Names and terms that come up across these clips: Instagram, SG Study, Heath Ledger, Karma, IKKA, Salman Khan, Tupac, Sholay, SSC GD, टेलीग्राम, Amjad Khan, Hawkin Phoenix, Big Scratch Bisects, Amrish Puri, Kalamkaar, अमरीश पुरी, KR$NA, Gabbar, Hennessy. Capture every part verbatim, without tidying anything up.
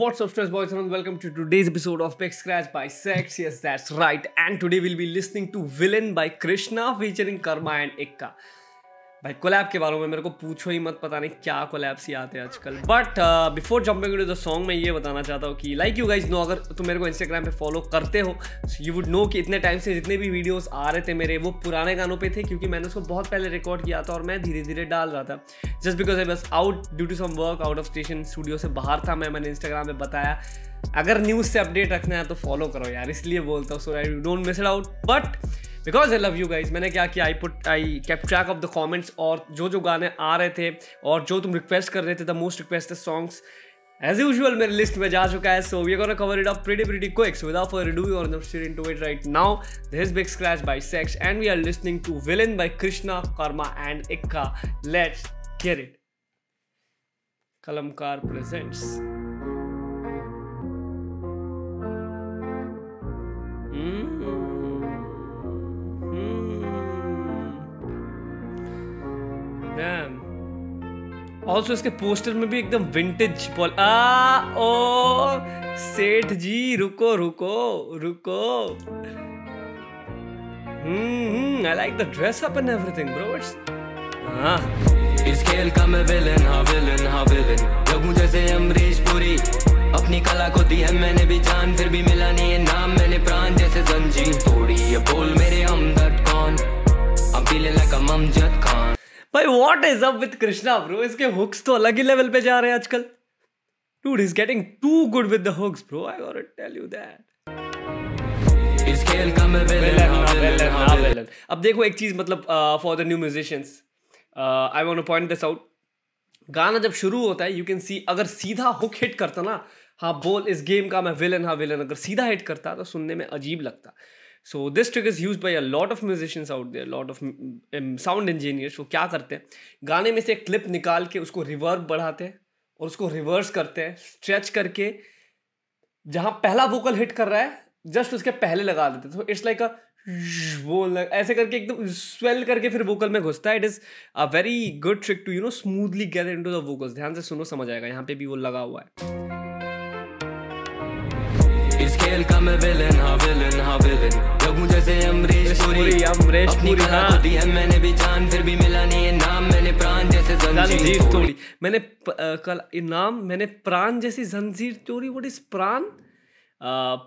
What's up, stress boys, and welcome to today's episode of Big Scratch Bisects. Yes, that's right. And today we'll be listening to Villain by K R$N A featuring Karma and I K K A. भाई collab के बारे में मेरे को पूछो ही मत, पता नहीं क्या कोलैब्स ही आते हैं आजकल. But before jumping to the song मैं ये बताना चाहता हूँ कि लाइक यू गाइज नो, अगर तुम मेरे को इंस्टाग्राम पे फॉलो करते हो यू वुड नो कि इतने टाइम से जितने भी वीडियोस आ रहे थे मेरे वो पुराने गानों पे थे, क्योंकि मैंने उसको बहुत पहले रिकॉर्ड किया था और मैं धीरे धीरे डाल रहा था. Just because I was out due to some work, out of station, studio से बाहर था मैं. मैंने इंस्टाग्राम पे बताया अगर न्यूज़ से अपडेट रखना है तो फॉलो करो यार, इसलिए बोलता हूँ, so that you don't miss it out. But because I love you guys, मैंने क्या किया, I put I kept track of the comments और जो जो गाने आ रहे थे और जो तुम रिक्वेस्ट कर रहे थे the most requested songs as usual मेरे लिस्ट में जा चुका है. So we are gonna cover it up pretty pretty quick, so without further ado we are straight into it right now. This is big scratch bisects and we are listening to villain by Krishna, Karma and I K K A. Let's hear it. Kalamkaar presents. Also इसके poster में भी एकदम vintage Paul आ ओ सेठ जी रुको रुको रुको. Hmm I like the dress up and everything bro. It's हां इस खेल का मैं विलन, हां विलन, हां विलन. लगूं जैसे अमरीश पुरी, अपनी कला को दी है मैंने भी जान, फिर भी मिला नहीं है नाम, मैंने प्राण जैसे जंजीर तोड़ी है. बोल मेरे Amjad Khan, I'm feeling like I'm Amjad Khan. भाई what is up with Krishna bro, इसके हुक्स तो अलग ही लेवल पे जा रहे हैं आजकल. Dude is getting too good with the hooks bro, I got tell you that. इस खेल का मैं विलन. अब देखो एक चीज, मतलब for the new musicians I want to point this out. गाना जब शुरू होता है यू कैन सी, अगर सीधा हुक हिट करता ना, हाँ बोल इस गेम का मैं विलन, हाँ विलन, अगर सीधा हिट करता तो सुनने में अजीब लगता. So this trick is use by a lot of musicians out there, lot of sound engineers. वो क्या करते हैं, गाने में से एक क्लिप निकाल के उसको रिवर्ब बढ़ाते हैं और उसको रिवर्स करते हैं, स्ट्रेच करके जहाँ पहला वोकल हिट कर रहा है जस्ट उसके पहले लगा देते हैं. तो इट्स लाइक अ वो ऐसे करके एकदम स्वेल करके फिर वोकल में घुसता है. It is a very good trick to you know smoothly get into the vocals. ध्यान से सुनो समझ आएगा, यहाँ पे भी वो लगा हुआ है. इस खेल का मैं विलन, हाँ विलन, हाँ विलन. लगूं जैसे अमरीश पुरी, अमरीश पुरी, हाँ दी है मैंने भी जान, फिर भी मिला नहीं है नाम, मैंने प्राण जैसे जंजीर तोड़ी. मैंने कल नाम, मैंने प्राण जैसी जंजीर तोड़ी. व्हाट इज प्राण?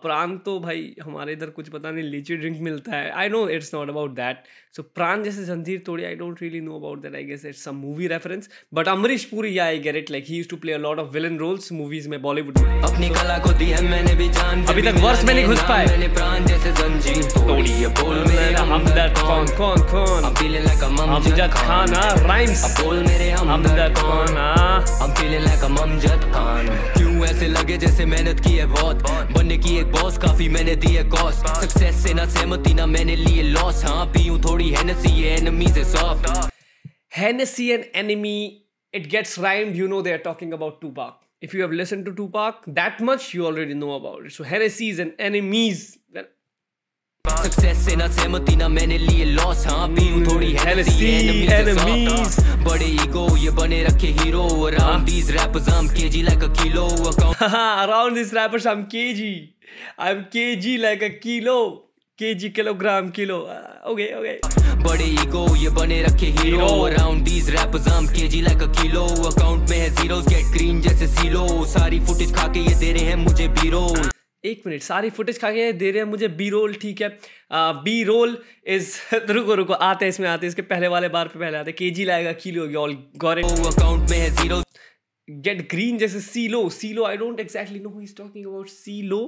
प्राण तो भाई हमारे इधर कुछ पता नहीं, लीची ड्रिंक मिलता है. I know it's not about that. So Pran जैसे जंजीर तोड़ी, I don't really know about that. I guess it's some movie reference. But अमरीश पुरी I get it, like he used to play a lot of villain roles movies में, बॉलीवुड में. अपनी कला को दी है मैंने भी जान, अभी तक वर्स में नहीं घुस पाए. मैंने प्राण जैसे जंजीर तोड़ी है. बोल मेरे अमजद खान, कौन कौन? I feel like Amjad Khan. Rhymes. बोल मेरे Amjad Khan, I feel like Amjad Khan. क्यों ऐसे लगे जैसे मेहनत की है बहुत की एक बॉस, काफी मैंने दी है कॉस. सक्सेस से ना सहमति ना मैंने लिए लॉस, हाँ पीऊं थोड़ी हैनेसी, ये एनिमी से soft. Hennessy and enemy, it gets rhymed. You know they are talking about Tupac. If you have listened to Tupac that much you already know about it. So Hennessy's and enemies. Success से ना सहमति ना मैंने लिए loss, हाँ पीऊं थोड़ी Hennessey, ये enemy से सॉफ्ट. बड़े ईगो ये बने रखे hero, around these rappers I am KG like a kilo. Around these rappers I am KG, I am KG like a kilo. KG kilogram kilo. Okay okay. बड़े ego ये बने रखे hero, around these rappers I am KG like a kilo. Account में है zeros, get green जैसे CeeLo. सारी footage खा के ये दे रहे हैं मुझे बी रोल. एक मिनट, सारी फुटेज खा के दे रहे हैं मुझे बी रोल. ठीक है, बी रोल इज, रुको रुको आते हैं इसमें, आते हैं इसके पहले वाले बार पे पहले आते हैं. केजी लाएगा kilo, all got it. Account में है जीरो, गेट ग्रीन जैसे CeeLo. CeeLo I don't exactly know who is talking about CeeLo,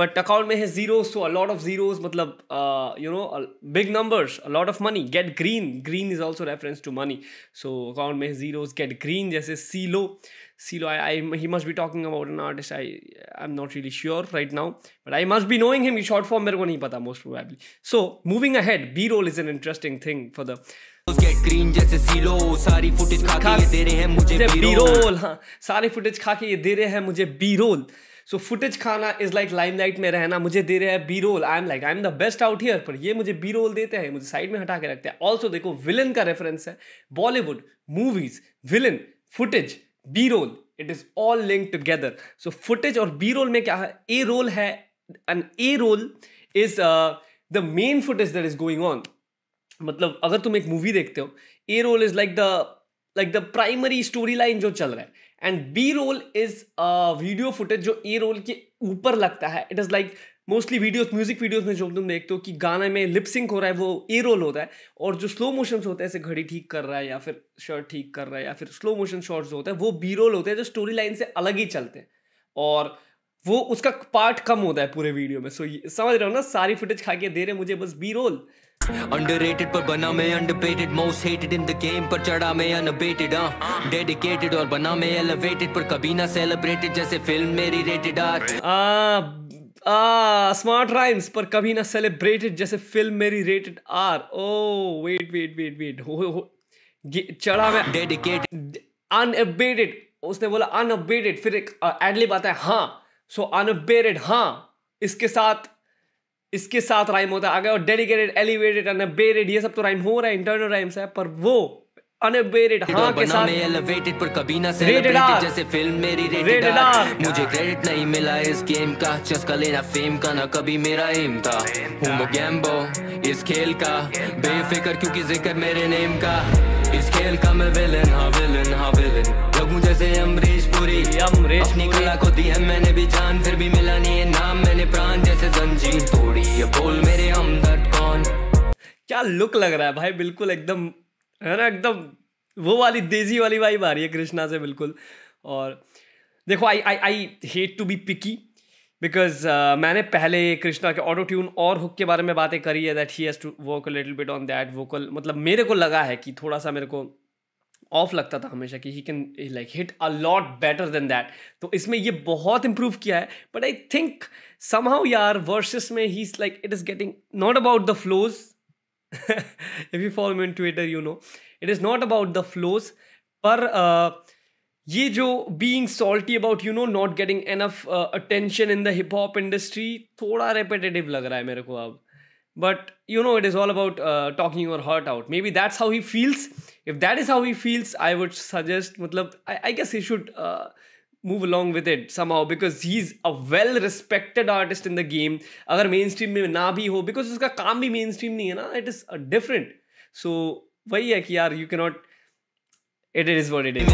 but account में है zero, so a lot of zeros, मतलब you know big numbers, a lot of money. Get green, green is also reference to money. So account में है zeros, get green जैसे CeeLo. Silo, I, I, he must be talking about an artist. I, I'm not really sure right now, but I must be knowing him. In short form, मेरे को नहीं पता most probably. So moving ahead, B-roll is an interesting thing for the. Get green जैसे silo, सारी footage खा के ये दे रहे हैं मुझे B-roll. हाँ, सारी footage खा के ये दे रहे हैं मुझे B-roll. So footage खाना is like limelight में रहना. मुझे दे रहे हैं B-roll. I'm like I'm the best out here, पर ये मुझे B-roll देते हैं, मुझे side में हटा के रखते हैं. Also देखो villain का reference है, Bollywood movies, villain, footage. B-roll, it is all linked together. So footage और बी रोल में क्या है, ए रोल है, and A roll is the main footage that is going on. मतलब अगर तुम एक मूवी देखते हो, A roll is like the like the primary story line जो चल रहा है, and B roll is video footage जो ए रोल के ऊपर लगता है. It is like mostly videos, music videos में जो तुम देखते हो कि गाने में लिपसिंग हो रहा है, वो ए रोल होता है. और जो स्लो मोशंस होते हैं, ऐसे घड़ी ठीक कर रहा है या फिर शर्ट ठीक कर रहा है या फिर स्लो मोशन शॉट्स जो होता है, वो बी रोल होते हैं जो स्टोरी लाइन से अलग ही चलते हैं, और वो उसका पार्ट कम होता है पूरे वीडियो में. सो so, समझ रहे हो ना, सारी फुटेज खा के दे रहे मुझे बस बी रोल. Underrated पर बना मैं underpaid, most hated in the game पर चढ़ा मैं unabated, uh, dedicated और बना मैं elevated पर कभी ना celebrated जैसे फिल्म मेरी rated R. आ स्मार्ट राइम्स पर कभी ना सेलिब्रेटेड जैसे फिल्म मेरी rated R. Oh wait wait wait wait हो चढ़ा मैं डेडिकेटेड अनअबेटेड, उसने बोला अनअबेटेड, फिर एक एडलिब आता है हाँ, सो अनअबेटेड हाँ, इसके साथ इसके साथ राइम होता है आगे, और डेडिकेटेड एलिवेटेड अनअबेटेड ये सब तो राइम हो रहा है, इंटरनल राइम्स है, पर वो अनअबेटेड हाँ के साथ एलिवेटेड पर कभी ना सेलिब्रेटेड जैसे फिल्म मेरी रेटेड आर. मुझे क्रेडिट नहीं मिला इस गेम का, चस्का लेना फेम का ना कभी मेरा एम था, हूं मैं गैम्बो इस खेल का, बेफिक्र क्योंकि जिक्र मेरे नेम का, इस खेल का मैं विलन हाँ विलन हाँ विलन लगूं जैसे अमरीश पुरी. अमरीश ने कला को दी है मैंने भी जान, फिर भी मिला नहीं है नाम, मैंने प्राण जैसे जंजीर तोड़ी है, बोल मेरे अमजद खान. क्या लुक लग रहा है भाई, बिल्कुल एकदम है ना, एकदम वो वाली देसी वाली वाइब आ रही है कृष्णा से बिल्कुल. और देखो I I I hate to be picky because मैंने पहले कृष्णा के ऑटो ट्यून और हुक के बारे में बातें करी है, that he has to work a little bit on that vocal. मतलब मेरे को लगा है कि थोड़ा सा मेरे को ऑफ लगता था हमेशा कि he can like hit a lot better than that, तो इसमें ये बहुत इंप्रूव किया है. बट आई थिंक समहाउ यार वर्सेस में he is like it is getting not about the flows. If you follow me on Twitter, you know it is not about the flows. पर uh, ये जो being salty about you know not getting enough uh, attention in the hip hop industry थोड़ा repetitive लग रहा है मेरे को अब. But you know it is all about uh, talking your heart out. Maybe that's how he feels. If that is how he feels, I would suggest मतलब I, I guess he should uh, move along with it somehow because he's a well-respected artist in the game. अगर mainstream में ना भी हो, because उसका काम भी mainstream नहीं है ना, it is different. So वही है कि यार you cannot. It is what it is.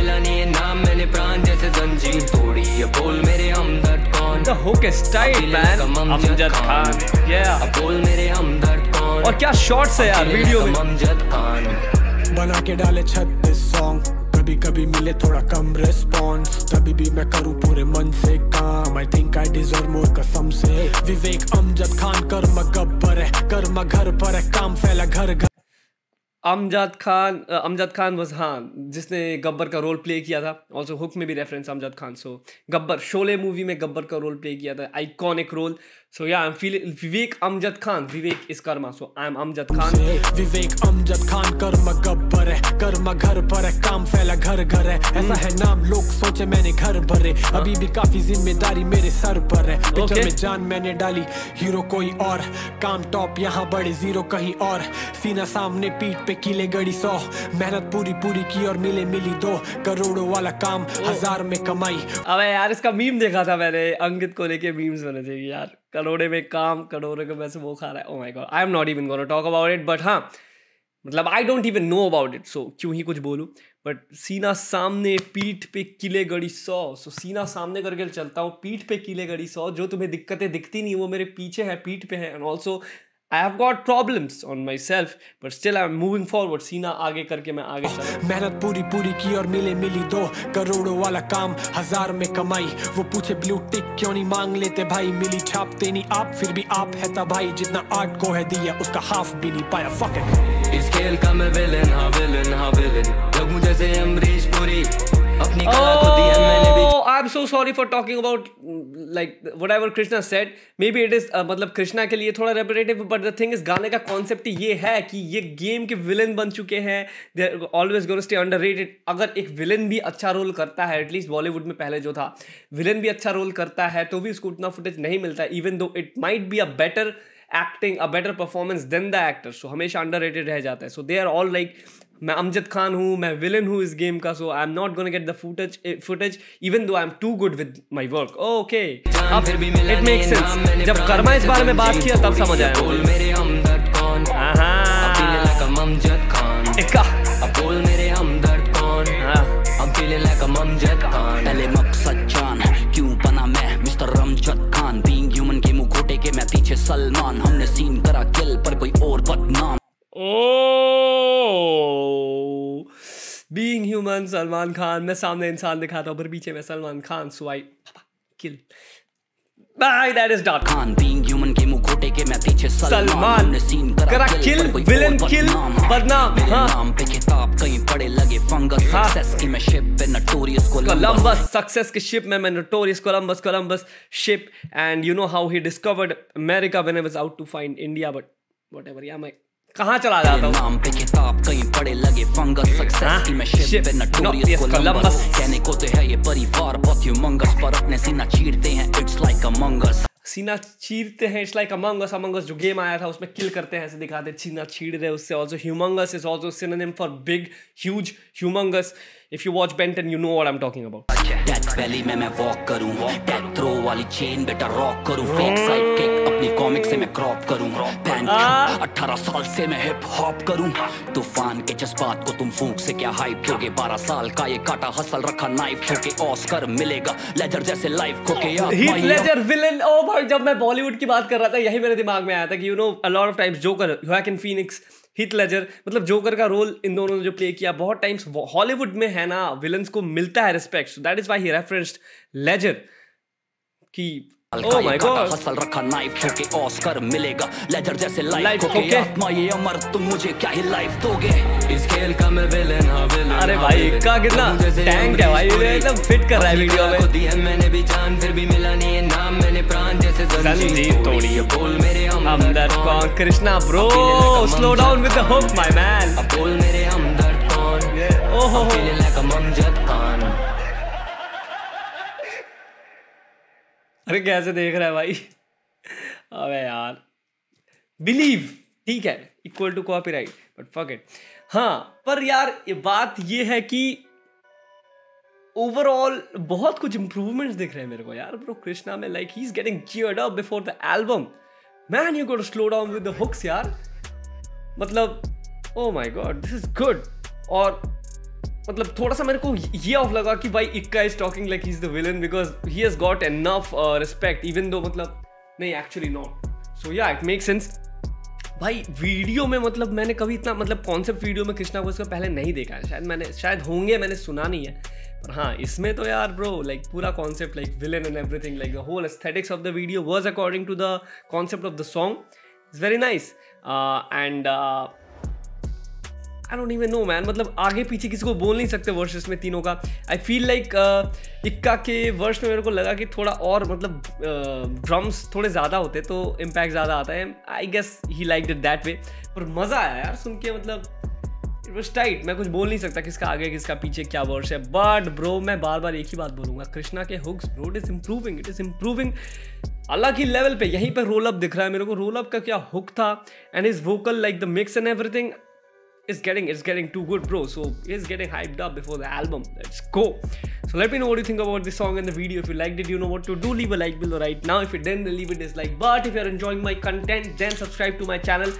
The hook is tight, man. Amjad Khan. Yeah. और क्या shots है यार video में. बना के डाले छत्तीस song. कभी मिले थोड़ा कम रिस्पॉन्स, कभी भी मैं करूं पूरे मन से काम. I think I deserve more कसम से. विवेक अमजद खान कर्मा गब्बर है, कर्मा घर पर है, काम फैला घर घर. अमजद खान अमजद खान वज हाँ जिसने गब्बर का रोल प्ले किया था. ऑल्सो हुक में भी reference Amjad Khan. So Gabbar Sholay movie में गब्बर का रोल प्ले किया था, iconic role. So yeah I am feeling Vivek Amjad Khan, Vivek is Karma. So I am Amjad Khan. Vivek Amjad Khan Karma Gabbar है, कर्मा घर पर है, काम फैला घर घर है. ऐसा है नाम लोग सोचे मैंने घर भरे, अभी भी काफी जिम्मेदारी मेरे सर पर है. पिक्चर में जान मैंने डाली, हीरो कोई और, काम टॉप यहाँ बड़े जीरो कहीं और, सीना सामने पीठ पे किले गड़ी सौ, मेहनत पूरी पूरी की और मिले मिली दो, करोड़ों वाला काम हजार में कमाई. अबे यार इसका मीम देखा था मैंने, अंकित को लेके मीम्स बने थे यार, करोड़े में काम करोड़े के पैसे वो खा रहा है. Oh my god, I am not even gonna talk about it. But हाँ मतलब I don't even know about it, so क्यों ही कुछ बोलूँ. बट सीना सामने पीठ पे किले गड़ी सौ, सो सीना सामने करके चलता हूँ, पीठ पे किले गड़ी सौ, जो तुम्हें दिक्कतें दिखती नहीं वो मेरे पीछे है, पीठ पे है. And also I have got problems on myself, but still I'm moving forward. सीना आगे करके मैं आगे चला. मेहनत पूरी पूरी की और मिले मिली दो, करोड़ों वाला काम हजार में कमाई. वो पूछे ब्लू टिक क्यों नहीं मांग लेते भाई, मिली छापते नहीं आप, फिर भी आप है तबाही. जितना आर्ट को है दिया उसका हाफ भी नहीं पाया. Fuck it. इस खेल का मैं विलन हाँ विलन हाँ विलन लगूं जैसे अमरीश पुरी. अपनी कला को दिया मैंने भी. I'm so sorry for talking about like whatever Krishna said. Maybe it is uh, मतलब कृष्णा के लिए थोड़ा repetitive, but the thing is गाने का concept ही ये है कि ये गेम के villain बन चुके हैं. They're always going to stay underrated. अगर एक villain भी अच्छा रोल करता है, at least बॉलीवुड में पहले जो था villain भी अच्छा रोल करता है, तो भी उसको उतना footage नहीं मिलता है, even though it might be a better acting, a better performance than the actor. So हमेशा underrated रह जाता है. So they are all like मैं अमजद खान हूँ, मैं विलन हूँ इस गेम का, so I am not gonna get the footage footage even though I am too good with my work. Okay, it make sense. जब कर्मा इस बारे में बात किया तब समझ आया। सलमान हमने सीन करा किल पर कोई और बदनाम। Oh, being human, Salman Khan. मैं सामने इंसान दिखाता हूँ पर पीछे मैं Salman Khan. So I kill. Bye, that is dark. Khan being human के मुँह घोटे के मैं पीछे सलमान करा किल, villain kill, बदनाम। हाँ, कहीं पड़े लगे फंगस। Success की मैं ship पे notorious Columbus. Success की ship में मैं notorious Columbus Columbus ship and you know how he discovered America when I was out to find India but whatever yeah my कहाँ चला जाता हूँ। नाम पे किताब कहीं पड़े लगे फंगस। सक्सेस की मैं शिप पे नोटोरियस कोलंबस। कहने को तो है ये परिवार बहुत ह्यूमंगस पर अपने सीना चीरते हैं इट्स लाइक अमंग अस। सीना चीरते हैं it's like among us. Among us जो गेम आया था उसमें किल करते हैं ऐसे दिखाते सीना चीर रहे उससे। Also humongous is also synonym for big huge humongous. If you watch bent and you know what I am talking about. Death valley में मैं वॉक करूं, डेथ थ्रो वाली चेन बेटा रॉक करूं, फेक साइड किक अपनी comic से मैं crop करूं, पैन अठारह साल से मैं हिप हॉप करूं, तूफान के जज्बात को तुम फूंक से क्या हाइप दोगे, बारह साल का ये काटा हसल रखा नाइफ ठोके ऑस्कर मिलेगा लेजर जैसे लाइफ को के यार हीथ लेजर विलेन। ओ भाई जब मैं बॉलीवुड की बात कर रहा था यही मेरे दिमाग में आया था कि you know a lot of times Joker, Joaquin Phoenix, Heath Ledger, मतलब जोकर का रोल इन दोनों ने जो प्ले किया बहुत टाइम्स हॉलीवुड में है ना विलन्स को मिलता है respect, so that is why he referenced Ledger कि ओ माय गॉड हसल रखा नाइफ ठोके ऑस्कर मिलेगा लेजर जैसे लाइफ को के आत्मा ये अमर तुम मुझे क्या ही लाइफ दोगे इस खेल का मैं विलेन हां विलेन। अरे भाई इक्का कितना टैंक है भाई, एकदम फिट कर रहा है वीडियो में। दी है मैंने भी जान फिर भी मिला नहीं है नाम, मैंने प्राण जैसे जंजीर तोड़ी है बोल मेरे हमदर्द कौन। Krishna bro slow down with the hook my man. बोल मेरे हमदर्द कौन। ओ हो हो लाइक अमजद खान। अरे कैसे देख रहा है भाई। अबे यार बिलीव ठीक है equal to copyright but fuck it. हाँ पर यार बात ये है कि ओवरऑल बहुत कुछ इम्प्रूवमेंट्स दिख रहे हैं मेरे को यार। ब्रो कृष्णा में like he is getting geared up before the album man. You got slow down with the hooks यार, मतलब oh my god this is good. और मतलब थोड़ा सा मेरे को ये ऑफ लगा कि भाई Ikka is talking like he is the villain because he has got enough respect even though मतलब नहीं actually not. So yeah it make sense भाई। वीडियो में मतलब मैंने कभी इतना मतलब कॉन्सेप्ट वीडियो में कृष्णा को इसका पहले नहीं देखा है, शायद मैंने शायद होंगे मैंने सुना नहीं है, पर हाँ इसमें तो यार ब्रो लाइक पूरा concept like villain and everything like the whole aesthetics of the video was according to the concept of the song. It's very nice and I don't even know man, मतलब आगे पीछे किसी को बोल नहीं सकते versus में तीनों का। आई फील लाइक इक्का के वर्स में मेरे को लगा कि थोड़ा और मतलब ड्रम्स uh, थोड़े ज़्यादा होते तो इम्पैक्ट ज़्यादा आता है। I guess he liked it that way. पर मज़ा आया यार सुन के, मतलब इट वाज टाइट। मैं कुछ बोल नहीं सकता किसका आगे किसका पीछे क्या वर्स है, बट ब्रो मैं बार बार एक ही बात बोलूँगा कृष्णा के hooks bro it is improving it is improving अलग ही लेवल पे। यहीं पर रोल अप दिख रहा है मेरे को, रोल अप का क्या हुक था and is vocal like the mix and everything. It's getting it's getting too good bro, so it's getting hyped up before the album. Let's go. So let me know what you think about this song and the video. If you liked it, you know what to do. Leave a like below right now. If you didn't, then leave a dislike. But if you're enjoying my content, then subscribe to my channel.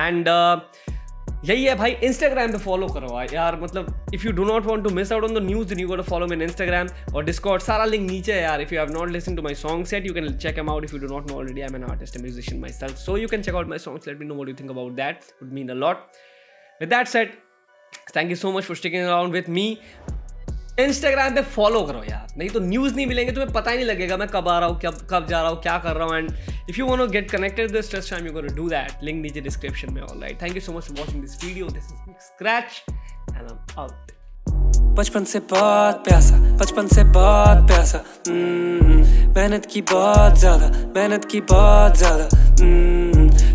And uh, यही है भाई Instagram पे follow करो यार, मतलब if you do not want to miss out on the news, then you gotta follow me on Instagram और Discord. सारा link नीचे है यार. If you have not listened to my song set, you can check them out. If you do not know already, I'm an artist and musician myself, so you can check out my songs. Let me know what you think about that. Would mean a lot. With that said, thank you so much for sticking around with me. Instagram पे follow करो यार, नहीं तो news नहीं मिलेंगे, तुम्हें पता ही नहीं लगेगा मैं कब आ रहा हूँ कब कब जा रहा हूँ क्या कर रहा हूँ। And if you want to get connected this stress time, you gotta do that. Link नीचे description में. Alright, thank you so much for watching this video. This is Big Scratch and I'm out. बचपन से बहुत प्यासा, बचपन से बहुत प्यासा, मेहनत की बहुत ज्यादा, मेहनत की बहुत ज्यादा,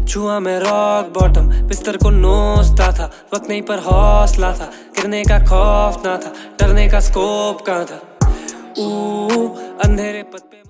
छुआ मैं रॉक बॉटम, बिस्तर को नोचता था, वक्त नहीं पर हौसला था, गिरने का खौफ ना था, डरने का स्कोप कहाँ था, ऊ अंधेरे पत्ते